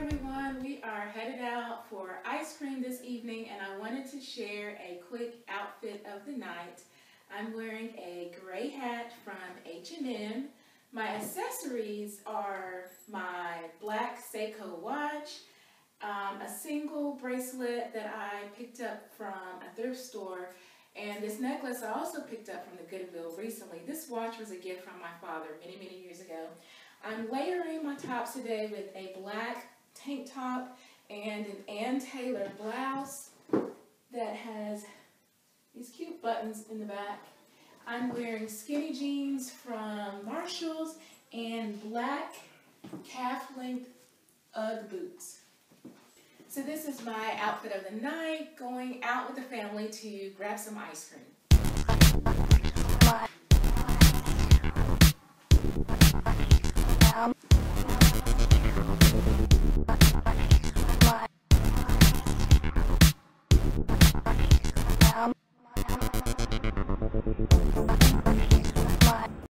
everyone, we are headed out for ice cream this evening, and I wanted to share a quick outfit of the night. I'm wearing a gray hat from H&M. My accessories are my black Seiko watch, a single bracelet that I picked up from a thrift store, and this necklace I also picked up from the Goodwill recently. This watch was a gift from my father many, many years ago. I'm layering my tops today with a black tank top and an Ann Taylor blouse that has these cute buttons in the back. I'm wearing skinny jeans from Marshalls and black calf-length UGG boots. So this is my outfit of the night, going out with the family to grab some ice cream.